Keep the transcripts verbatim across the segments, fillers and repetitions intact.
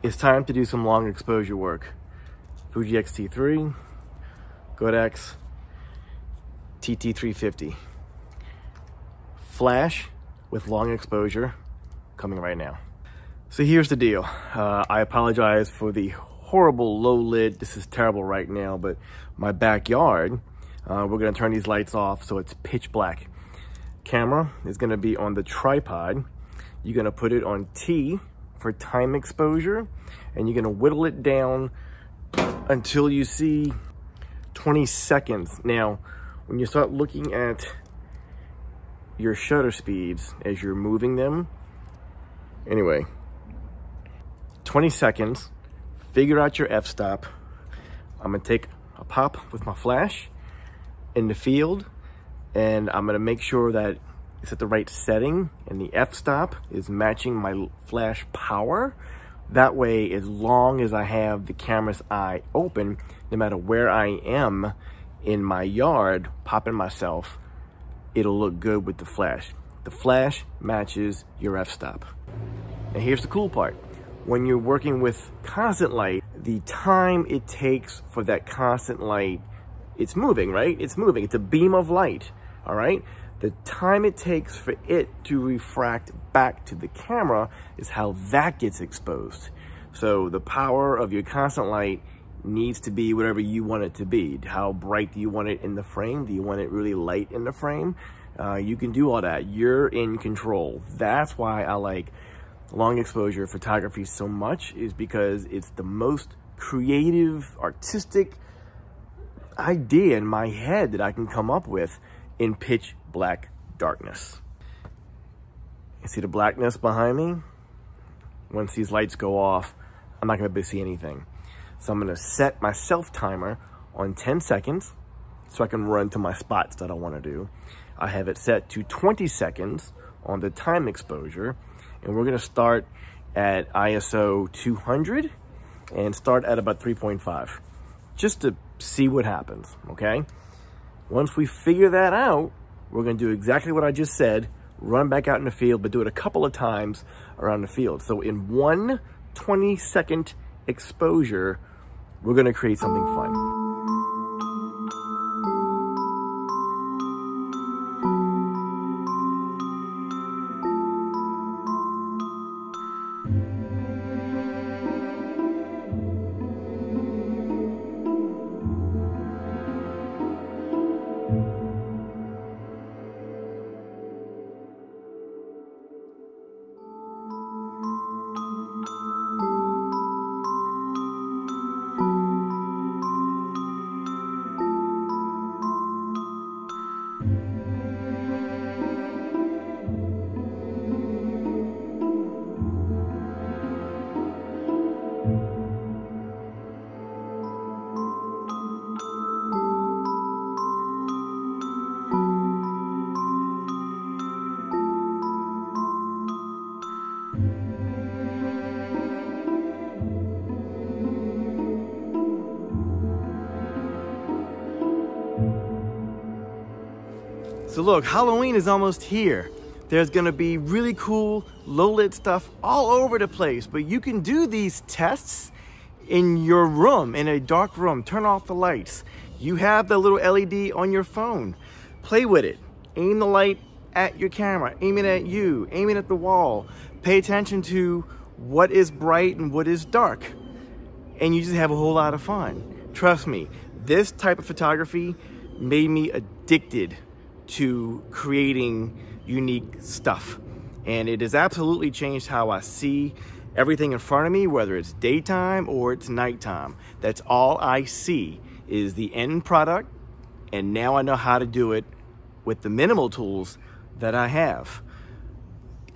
It's time to do some long exposure work. Fuji X T three, Godox, T T three fifty. Flash with long exposure coming right now. So here's the deal. Uh, I apologize for the horrible low lid. This is terrible right now, but my backyard, uh, we're gonna turn these lights off so it's pitch black. Camera is gonna be on the tripod. You're gonna put it on T for time exposure, and you're gonna whittle it down until you see twenty seconds. Now, when you start looking at your shutter speeds as you're moving them, anyway, twenty seconds, figure out your f-stop. I'm gonna take a pop with my flash in the field, and I'm gonna make sure that it's at the right setting and the f-stop is matching my flash power. That way, as long as I have the camera's eye open, no matter where I am in my yard, popping myself, it'll look good with the flash. The flash matches your f-stop. And here's the cool part. When you're working with constant light, the time it takes for that constant light, it's moving, right? It's moving, it's a beam of light, all right? The time it takes for it to refract back to the camera is how that gets exposed. So the power of your constant light needs to be whatever you want it to be. How bright do you want it in the frame? Do you want it really light in the frame? Uh, you can do all that. You're in control. That's why I like long exposure photography so much, is because it's the most creative, artistic idea in my head that I can come up with in pitch black darkness. You see the blackness behind me? Once these lights go off, I'm not gonna be able to see anything. So I'm gonna set my self timer on ten seconds so I can run to my spots that I wanna do. I have it set to twenty seconds on the time exposure, and we're gonna start at I S O two hundred and start at about three point five, just to see what happens, okay? Once we figure that out, we're gonna do exactly what I just said, run back out in the field, but do it a couple of times around the field. So in one twenty second exposure, we're gonna create something fun. So look, Halloween is almost here. There's gonna be really cool low-lit stuff all over the place, but you can do these tests in your room, in a dark room. Turn off the lights. You have the little L E D on your phone. Play with it. Aim the light at your camera. Aim it at you. Aim it at the wall. Pay attention to what is bright and what is dark. And you just have a whole lot of fun. Trust me, this type of photography made me addicted to creating unique stuff. And it has absolutely changed how I see everything in front of me, whether it's daytime or it's nighttime. That's all I see is the end product. And now I know how to do it with the minimal tools that I have.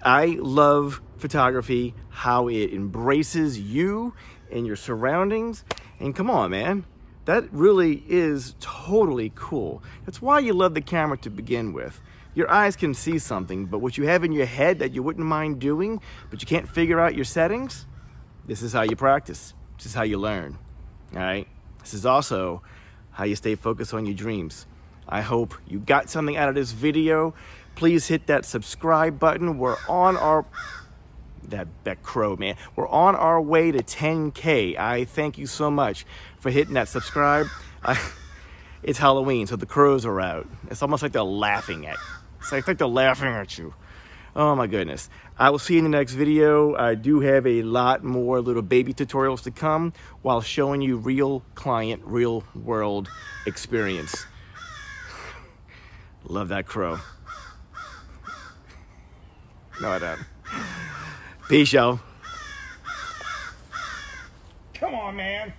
I love photography, how it embraces you and your surroundings. And come on, man. That really is totally cool. That's why you love the camera to begin with. Your eyes can see something, but what you have in your head that you wouldn't mind doing, but you can't figure out your settings, this is how you practice. This is how you learn, all right? This is also how you stay focused on your dreams. I hope you got something out of this video. Please hit that subscribe button. We're on our that that crow, man. We're on our way to ten K. I thank you so much for hitting that subscribe. I, it's Halloween, so the crows are out. It's almost like they're laughing at it's like they're laughing at you. Oh my goodness. I will see you in the next video. I do have a lot more little baby tutorials to come while showing you real client, real world experience. Love that crow. No, I don't. Peace, y'all. Come on, man.